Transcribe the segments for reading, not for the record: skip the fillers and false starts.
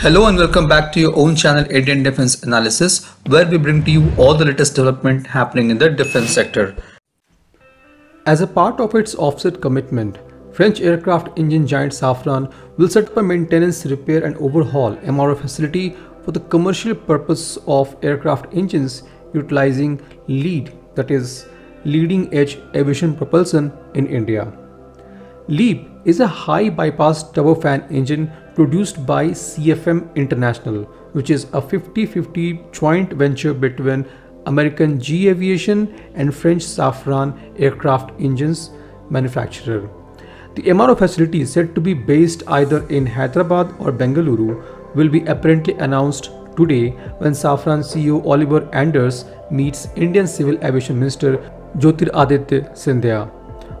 Hello and welcome back to your own channel Indian Defense Analysis, where we bring to you all the latest development happening in the defense sector. As a part of its offset commitment, French aircraft engine giant Safran will set up a maintenance, repair and overhaul MRO facility for the commercial purpose of aircraft engines utilizing LEAP, that is leading edge aviation propulsion in India. LEAP is a high bypass turbofan engine produced by CFM International, which is a 50-50 joint venture between American GE Aviation and French Safran aircraft engines manufacturer. The MRO facility, said to be based either in Hyderabad or Bengaluru, will be apparently announced today when Safran CEO Olivier Andres meets Indian Civil Aviation Minister Jyotiraditya Scindia.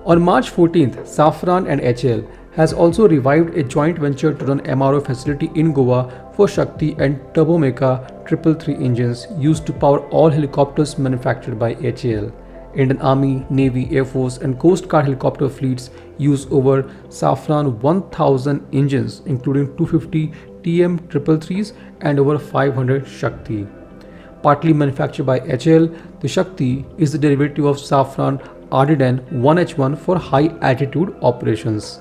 On March 14th, Safran and HAL has also revived a joint venture to run MRO facility in Goa for Shakti and Turbomeca333 engines used to power all helicopters manufactured by HAL. Indian Army, Navy, Air Force and Coast Guard helicopter fleets use over Safran 1000 engines, including 250 TM333s and over 500 Shakti. Partly manufactured by HAL, the Shakti is the derivative of Safran Ardiden 1H1 for high altitude operations.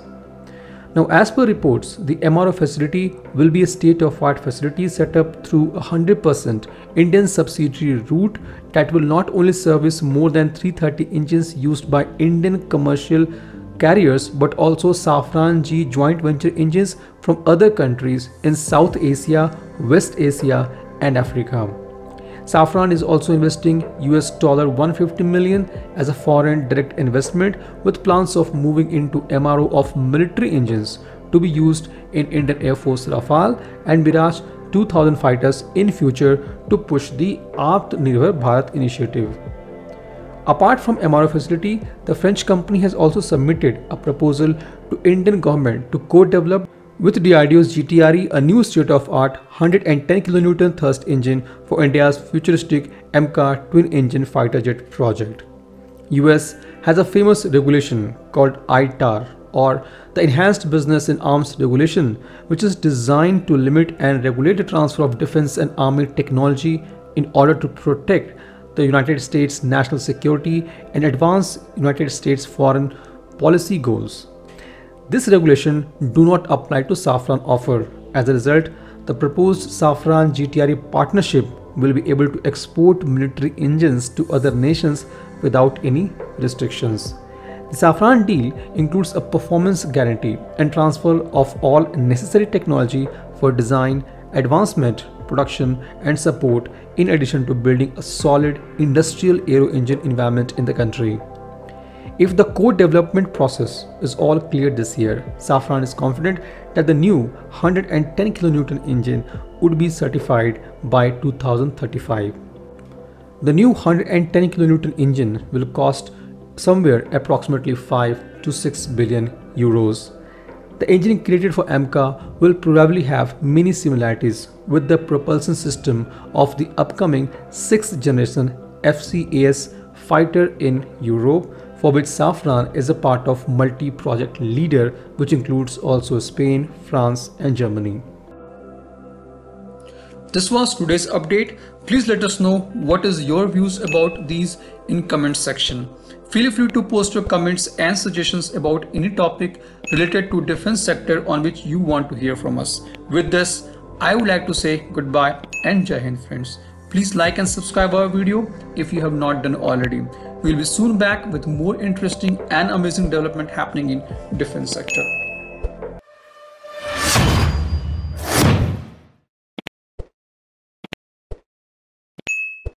Now, as per reports, the MRO facility will be a state-of-the-art facility set up through a 100% Indian subsidiary route that will not only service more than 330 engines used by Indian commercial carriers but also Safran GE joint venture engines from other countries in South Asia, West Asia and Africa. Safran is also investing $150 million as a foreign direct investment, with plans of moving into MRO of military engines to be used in Indian Air Force Rafale and Mirage 2000 fighters in future to push the Atmanirbhar Bharat initiative. Apart from MRO facility, the French company has also submitted a proposal to Indian government to co-develop with DRDO's GTRE a new state-of-the-art 110 kN thrust engine for India's futuristic AMCA twin-engine fighter jet project. US has a famous regulation called ITAR, or the Enhanced Business in Arms Regulation, which is designed to limit and regulate the transfer of defense and army technology in order to protect the United States national security and advance United States foreign policy goals. This regulation do not apply to Safran offer. As a result, the proposed Safran GTRE partnership will be able to export military engines to other nations without any restrictions. The Safran deal includes a performance guarantee and transfer of all necessary technology for design, advancement, production and support, in addition to building a solid industrial aero engine environment in the country. If the co-development process is all clear this year, Safran is confident that the new 110 kN engine would be certified by 2035. The new 110 kN engine will cost somewhere approximately 5 to 6 billion euros. The engine created for AMCA will probably have many similarities with the propulsion system of the upcoming 6th generation FCAS fighter in Europe, for which Safran is a part of multi-project leader, which includes also Spain, France and Germany. This was today's update. Please let us know what is your views about these in comments section. Feel free to post your comments and suggestions about any topic related to defense sector on which you want to hear from us. With this, I would like to say goodbye and Jai Hind, friends. Please like and subscribe our video if you have not done already. We'll be soon back with more interesting and amazing development happening in defense sector.